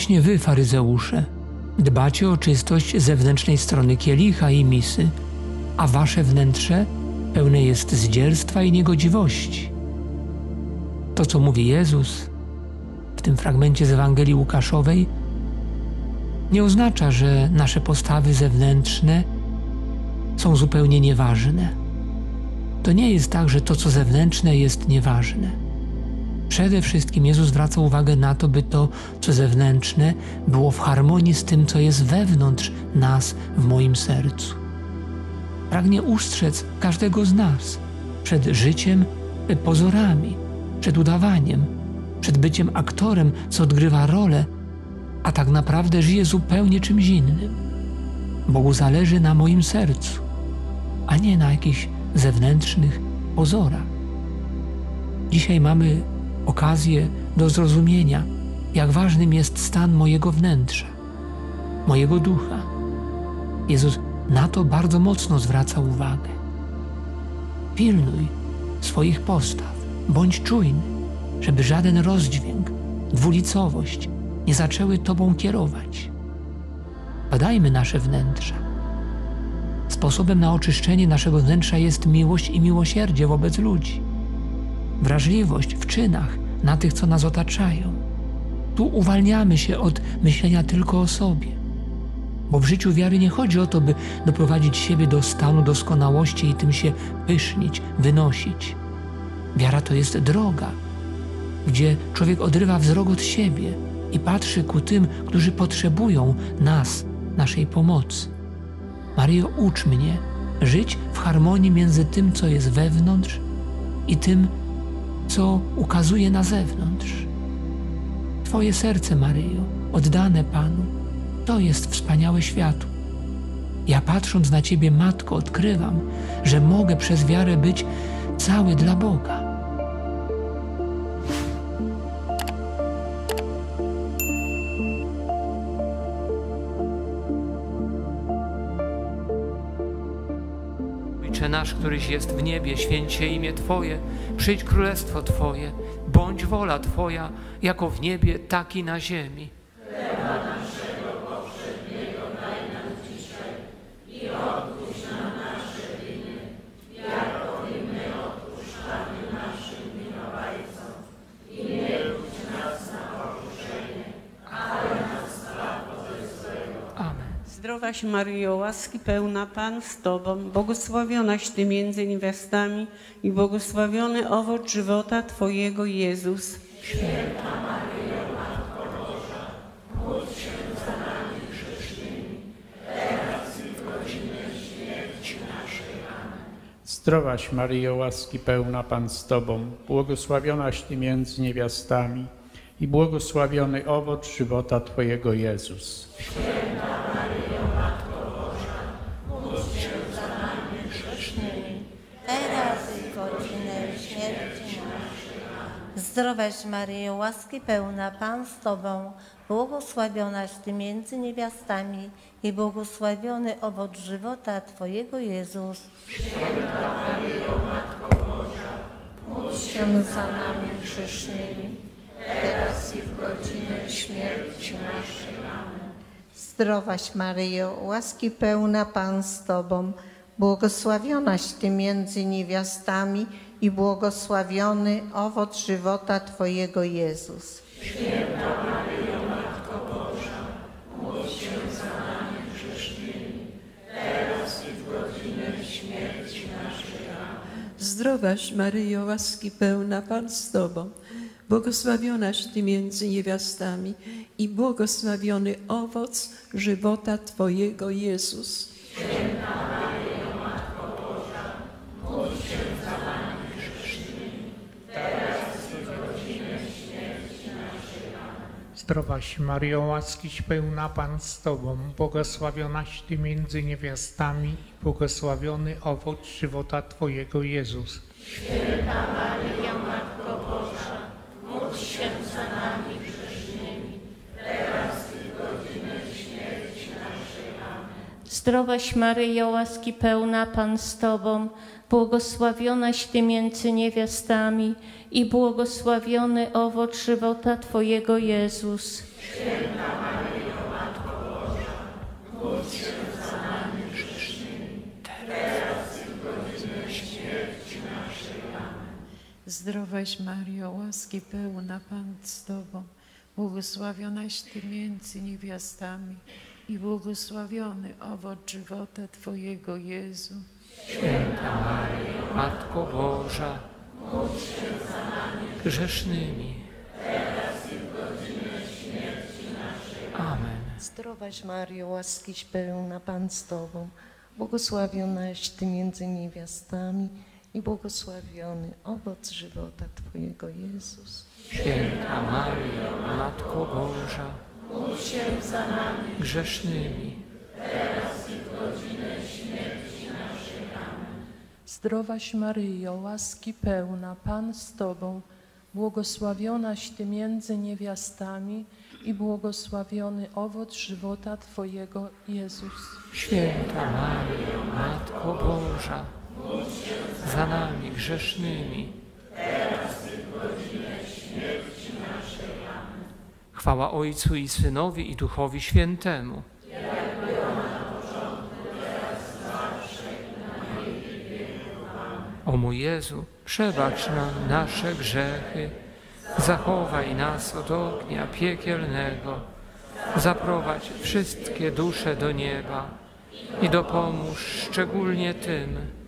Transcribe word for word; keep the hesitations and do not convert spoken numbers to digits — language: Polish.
właśnie wy, faryzeusze, dbacie o czystość zewnętrznej strony kielicha i misy, a wasze wnętrze pełne jest zdzierstwa i niegodziwości. To, co mówi Jezus w tym fragmencie z Ewangelii Łukaszowej, nie oznacza, że nasze postawy zewnętrzne są zupełnie nieważne. To nie jest tak, że to, co zewnętrzne, jest nieważne. Przede wszystkim Jezus zwraca uwagę na to, by to, co zewnętrzne, było w harmonii z tym, co jest wewnątrz nas, w moim sercu. Pragnie ustrzec każdego z nas przed życiem pozorami, przed udawaniem, przed byciem aktorem, co odgrywa rolę, a tak naprawdę żyje zupełnie czymś innym. Bogu zależy na moim sercu, a nie na jakichś zewnętrznych pozorach. Dzisiaj mamy okazję do zrozumienia, jak ważnym jest stan mojego wnętrza, mojego ducha. Jezus na to bardzo mocno zwraca uwagę. Pilnuj swoich postaw, bądź czujny, żeby żaden rozdźwięk, dwulicowość nie zaczęły tobą kierować. Badajmy nasze wnętrza. Sposobem na oczyszczenie naszego wnętrza jest miłość i miłosierdzie wobec ludzi. Wrażliwość w czynach na tych, co nas otaczają. Tu uwalniamy się od myślenia tylko o sobie. Bo w życiu wiary nie chodzi o to, by doprowadzić siebie do stanu doskonałości i tym się pysznić, wynosić. Wiara to jest droga, gdzie człowiek odrywa wzrok od siebie i patrzy ku tym, którzy potrzebują nas, naszej pomocy. Maryjo, ucz mnie żyć w harmonii między tym, co jest wewnątrz i tym, co ukazuje na zewnątrz. Twoje serce, Maryjo, oddane Panu, to jest wspaniałe światło. Ja, patrząc na Ciebie, Matko, odkrywam, że mogę przez wiarę być cały dla Boga. Ojcze nasz, któryś jest w niebie, święć się imię Twoje, przyjdź królestwo Twoje, bądź wola Twoja, jako w niebie, tak i na ziemi. Chleba naszego powszedniego daj nam dzisiaj i odpuść nam nasze winy, jako i my odpuszczamy naszym winowajcom. I nie wódź nas na pokuszenie, ale nas zbaw od złego. Amen. Zdrowaś Maryjo, łaski pełna, Pan z Tobą, błogosławionaś Ty między niewiastami i błogosławiony owoc żywota Twojego, Jezus. Święta Maryjo, Matko Boża, módl się za nami grzesznymi, teraz i w godzinę śmierci naszej. Amen. Zdrowaś Maryjo, łaski pełna, Pan z Tobą, błogosławionaś Ty między niewiastami i błogosławiony owoc żywota Twojego, Jezus. Święta Zdrowaś Maryjo, łaski pełna, Pan z Tobą, błogosławionaś Ty między niewiastami i błogosławiony owoc żywota Twojego, Jezus. Święta Maryjo, Matko Boża, módl się za nami grzesznymi, teraz i w godzinę śmierci naszej. Amen. Zdrowaś Maryjo, łaski pełna, Pan z Tobą, błogosławionaś Ty między niewiastami i błogosławiony owoc żywota Twojego, Jezus. Święta Maryjo, Matko Boża, módl się za nami grzesznymi, teraz i w godzinę śmierci naszej. Amen. Zdrowaś Maryjo, łaski pełna, Pan z Tobą, błogosławionaś Ty między niewiastami i błogosławiony owoc żywota Twojego, Jezus. Święta Maryjo, Matko Boża, módl się za nami. Zdrowaś Maryjo, łaskiś pełna, Pan z Tobą, błogosławionaś Ty między niewiastami i błogosławiony owoc żywota Twojego, Jezus. Święta Maryjo, Matko Boża, módl się za nami grzesznymi, teraz i w godzinę śmierci naszej. Amen. Zdrowaś Maryjo, łaski pełna, Pan z Tobą, błogosławionaś Ty między niewiastami i błogosławiony owoc żywota Twojego, Jezus. Święta Zdrowaś Mario, łaski pełna, Pan z Tobą, błogosławionaś Ty między niewiastami i błogosławiony owoc żywota Twojego, Jezu. Święta Maryjo, Matko Boża, módl się za nami grzesznymi, teraz i w godzinę śmierci naszej. Amen. Zdrowaś Mario, łaskiś pełna, Pan z Tobą, błogosławionaś Ty między niewiastami i błogosławiony owoc żywota Twojego, Jezus. Święta Maryjo, Matko Boża, módl się za nami grzesznymi, teraz i w godzinę śmierci naszej. Amen. Zdrowaś Maryjo, łaski pełna, Pan z Tobą, błogosławionaś Ty między niewiastami i błogosławiony owoc żywota Twojego, Jezus. Święta Maryjo, Matko Boża, módl się za nami grzesznymi, teraz i w godzinę śmierci naszej. Amen. Chwała Ojcu i Synowi, i Duchowi Świętemu. Jak było na początku, teraz zawsze i na wieki wieków. Amen. O mój Jezu, przebacz nam nasze grzechy, zachowaj nas od ognia piekielnego, zaprowadź wszystkie dusze do nieba i dopomóż szczególnie tym,